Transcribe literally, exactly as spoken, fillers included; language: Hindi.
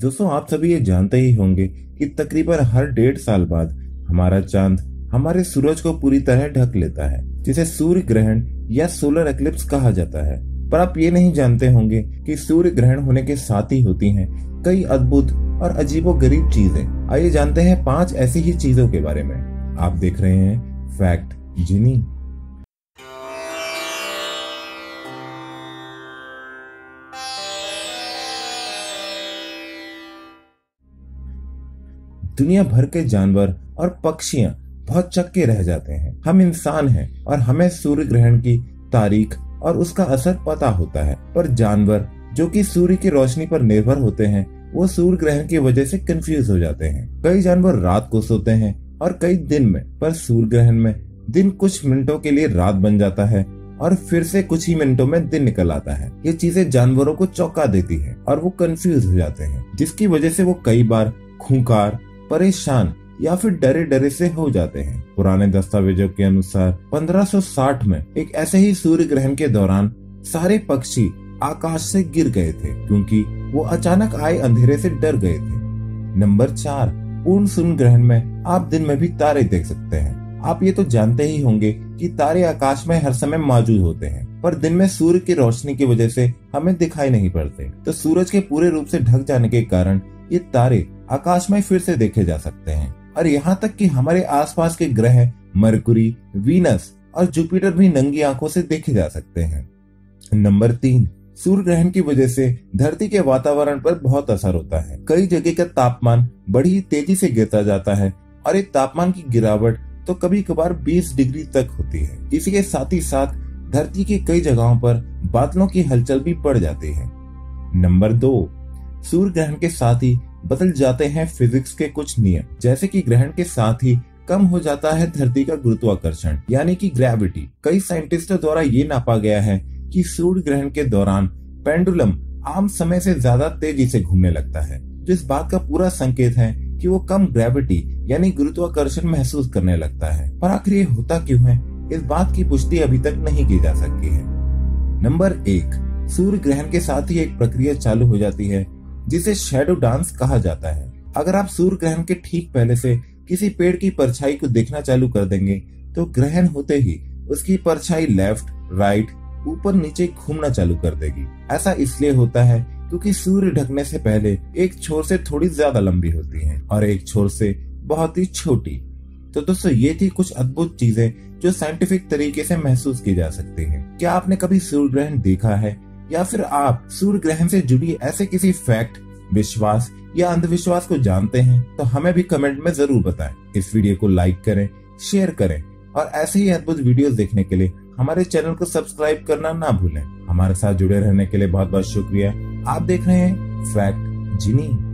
दोस्तों आप सभी ये जानते ही होंगे कि तकरीबन हर डेढ़ साल बाद हमारा चांद हमारे सूरज को पूरी तरह ढक लेता है, जिसे सूर्य ग्रहण या सोलर एक्लिप्स कहा जाता है। पर आप ये नहीं जानते होंगे कि सूर्य ग्रहण होने के साथ ही होती हैं कई अद्भुत और अजीबोगरीब चीजें। आइए जानते हैं पांच ऐसी ही चीजों के बारे में। आप देख रहे हैं फैक्ट जिनी। दुनिया भर के जानवर और पक्षियां बहुत चक्के रह जाते हैं। हम इंसान हैं और हमें सूर्य ग्रहण की तारीख और उसका असर पता होता है, पर जानवर जो कि सूर्य की रोशनी पर निर्भर होते हैं वो सूर्य ग्रहण की वजह से कंफ्यूज हो जाते हैं। कई जानवर रात को सोते हैं और कई दिन में, पर सूर्य ग्रहण में दिन कुछ मिनटों के लिए रात बन जाता है और फिर से कुछ ही मिनटों में दिन निकल आता है। ये चीजें जानवरों को चौंका देती है और वो कंफ्यूज हो जाते हैं, जिसकी वजह से वो कई बार खूंखार, परेशान या फिर डरे डरे से हो जाते हैं। पुराने दस्तावेजों के अनुसार पंद्रह सौ साठ में एक ऐसे ही सूर्य ग्रहण के दौरान सारे पक्षी आकाश से गिर गए थे क्योंकि वो अचानक आए अंधेरे से डर गए थे। नंबर चार, पूर्ण शून्य ग्रहण में आप दिन में भी तारे देख सकते हैं। आप ये तो जानते ही होंगे कि तारे आकाश में हर समय मौजूद होते हैं, पर दिन में सूर्य की रोशनी की वजह से हमें दिखाई नहीं पड़ते, तो सूरज के पूरे रूप से ढक जाने के कारण ये तारे आकाश में फिर से देखे जा सकते हैं। और यहाँ तक कि हमारे आसपास के ग्रह मरकुरी, वीनस और जुपिटर भी नंगी आंखों से देखे जा सकते हैं। नंबर तीन, सूर्य ग्रहण की वजह से धरती के वातावरण पर बहुत असर होता है। कई जगह का तापमान बड़ी तेजी से गिरता जाता है और एक तापमान की गिरावट तो कभी कभार बीस डिग्री तक होती है। इसी के साथ ही साथ धरती की कई जगहों पर बादलों की हलचल भी बढ़ जाती है। नंबर दो, सूर्य ग्रहण के साथ ही बदल जाते हैं फिजिक्स के कुछ नियम, जैसे कि ग्रहण के साथ ही कम हो जाता है धरती का गुरुत्वाकर्षण यानी कि ग्रेविटी। कई साइंटिस्टों द्वारा ये नापा गया है कि सूर्य ग्रहण के दौरान पेंडुलम आम समय से ज्यादा तेजी से घूमने लगता है, जो इस बात का पूरा संकेत है कि वो कम ग्रेविटी यानी गुरुत्वाकर्षण महसूस करने लगता है। पर आखिर ये होता क्यों है, इस बात की पुष्टि अभी तक नहीं की जा सकी है। नंबर एक, सूर्य ग्रहण के साथ ही एक प्रक्रिया चालू हो जाती है जिसे शेडो डांस कहा जाता है। अगर आप सूर्य ग्रहण के ठीक पहले से किसी पेड़ की परछाई को देखना चालू कर देंगे तो ग्रहण होते ही उसकी परछाई लेफ्ट, राइट, ऊपर, नीचे घूमना चालू कर देगी। ऐसा इसलिए होता है क्योंकि सूर्य ढकने से पहले एक छोर से थोड़ी ज्यादा लंबी होती है और एक छोर से बहुत ही छोटी। तो दोस्तों ये थी कुछ अद्भुत चीजें जो साइंटिफिक तरीके से महसूस की जा सकती है। क्या आपने कभी सूर्य ग्रहण देखा है, या फिर आप सूर्य ग्रहण से जुड़ी ऐसे किसी फैक्ट, विश्वास या अंधविश्वास को जानते हैं? तो हमें भी कमेंट में जरूर बताएं। इस वीडियो को लाइक करें, शेयर करें और ऐसे ही अद्भुत वीडियोस देखने के लिए हमारे चैनल को सब्सक्राइब करना ना भूलें। हमारे साथ जुड़े रहने के लिए बहुत बहुत शुक्रिया। आप देख रहे हैं फैक्ट जिनी।